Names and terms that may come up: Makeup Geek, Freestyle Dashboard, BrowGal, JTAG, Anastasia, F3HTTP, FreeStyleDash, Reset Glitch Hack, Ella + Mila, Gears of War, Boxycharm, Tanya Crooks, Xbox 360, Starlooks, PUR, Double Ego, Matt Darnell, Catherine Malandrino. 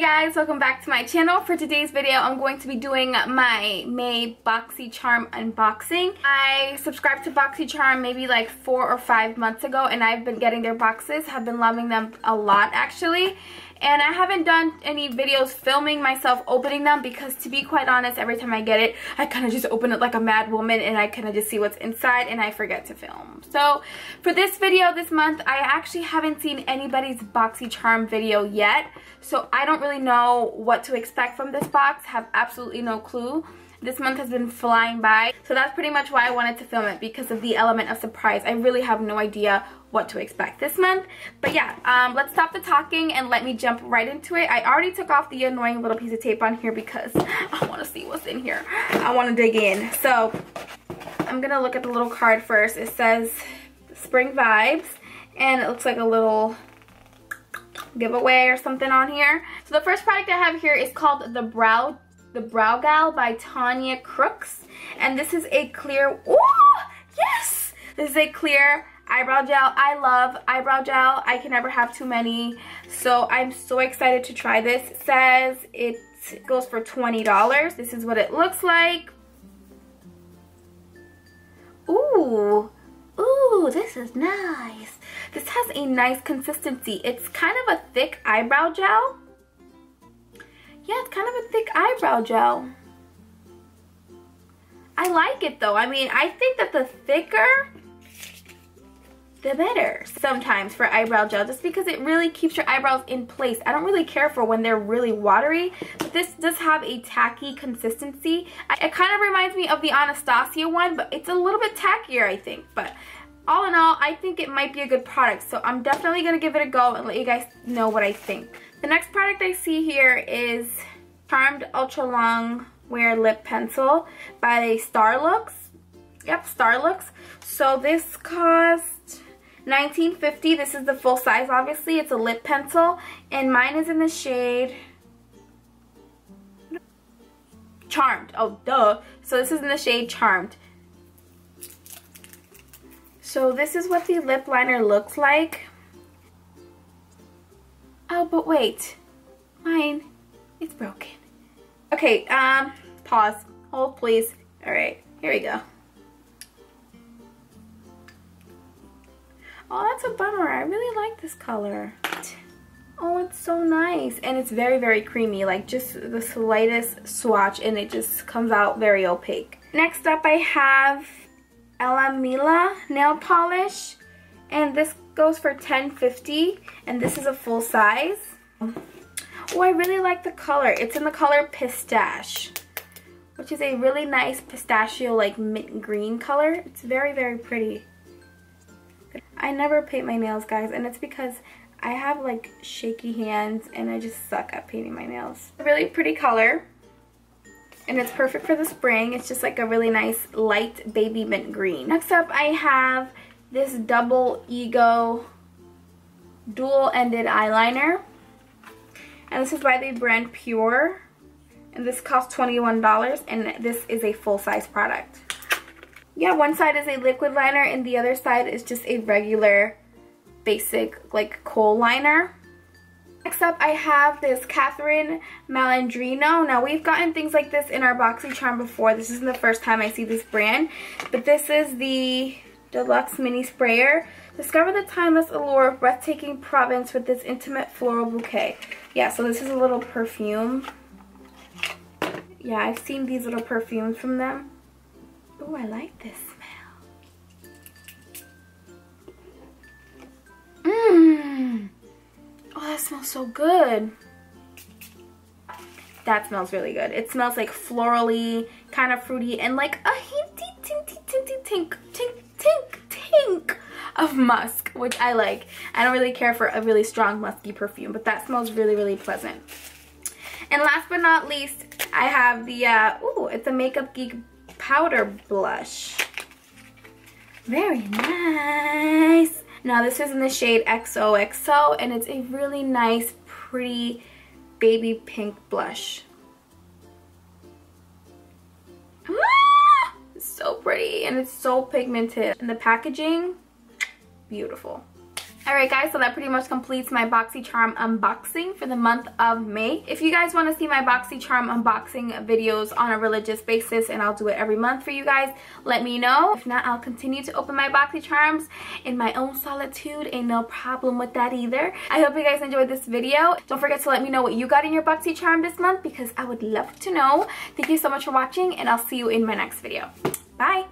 Hey guys, welcome back to my channel. For today's video, I'm going to be doing my May Boxycharm unboxing. I subscribed to Boxycharm maybe like 4 or 5 months ago, and I've been getting their boxes. I've been loving them a lot, actually. And I haven't done any videos filming myself opening them because, to be quite honest, every time I get it, I kind of just open it like a mad woman and I kind of just see what's inside and I forget to film. So, for this video this month, I actually haven't seen anybody's Boxycharm video yet, so I don't really know what to expect from this box. Have absolutely no clue. This month has been flying by, so that's pretty much why I wanted to film it, because of the element of surprise. I really have no idea what to expect this month. But yeah, let's stop the talking and let me jump right into it. I already took off the annoying little piece of tape on here because I want to see what's in here. I want to dig in. So I'm gonna look at the little card first. It says Spring Vibes, and it looks like a little giveaway or something on here. So the first product I have here is called the Brow Gal by Tanya Crooks, and this is a clear, oh yes, this is a clear eyebrow gel. I love eyebrow gel. I can never have too many, so I'm so excited to try this. It says it goes for $20. This is what it looks like. Ooh. Ooh, this is nice. This has a nice consistency. It's kind of a thick eyebrow gel. Yeah, it's kind of a thick eyebrow gel. I like it though. I mean, I think that the thicker, the better sometimes for eyebrow gel, just because it really keeps your eyebrows in place. I don't really care for when they're really watery, but this does have a tacky consistency. It kind of reminds me of the Anastasia one, but it's a little bit tackier, I think. But all in all, I think it might be a good product, so I'm definitely gonna give it a go and let you guys know what I think. The next product I see here is Charmed Ultra Long Wear Lip Pencil by Starlooks. Yep, Starlooks. So this costs $19.50. This is the full size, obviously. It's a lip pencil, and mine is in the shade Charmed. Oh, duh. So this is in the shade Charmed. So this is what the lip liner looks like. Oh, but wait. Mine is broken. Okay, pause. Hold, please. Alright, here we go. Oh, that's a bummer. I really like this color. Oh, it's so nice. And it's very, very creamy. Like, just the slightest swatch and it just comes out very opaque. Next up, I have Ella + Mila nail polish. And this goes for $10.50. And this is a full size. Oh, I really like the color. It's in the color Pistache, which is a really nice pistachio, like, mint green color. It's very, very pretty. I never paint my nails, guys, and it's because I have like shaky hands and I just suck at painting my nails. A really pretty color, and it's perfect for the spring. It's just like a really nice light baby mint green. Next up, I have this Double Ego dual-ended eyeliner, and this is by the brand PUR, and this costs $21, and this is a full-size product. Yeah, one side is a liquid liner and the other side is just a regular basic like kohl liner. Next up, I have this Catherine Malandrino. Now, we've gotten things like this in our Boxycharm before. This isn't the first time I see this brand, but this is the Deluxe Mini Sprayer. Discover the timeless allure of breathtaking province with this intimate floral bouquet. Yeah, so this is a little perfume. Yeah, I've seen these little perfumes from them. Oh, I like this smell. Mmm. Oh, that smells so good. That smells really good. It smells like florally, kind of fruity, and like a hinty, tinty, tinty, tink, tink, tink, tink of musk, which I like. I don't really care for a really strong musky perfume, but that smells really, really pleasant. And last but not least, I have the, ooh, it's a Makeup Geek powder blush. Very nice. Now, this is in the shade XOXO, and it's a really nice, pretty baby pink blush. Ah, it's so pretty, and it's so pigmented. And the packaging, beautiful. Alright guys, so that pretty much completes my Boxycharm unboxing for the month of May. If you guys want to see my Boxycharm unboxing videos on a religious basis, and I'll do it every month for you guys, let me know. If not, I'll continue to open my Boxycharms in my own solitude. Ain't no problem with that either. I hope you guys enjoyed this video. Don't forget to let me know what you got in your Boxycharm this month because I would love to know. Thank you so much for watching, and I'll see you in my next video. Bye!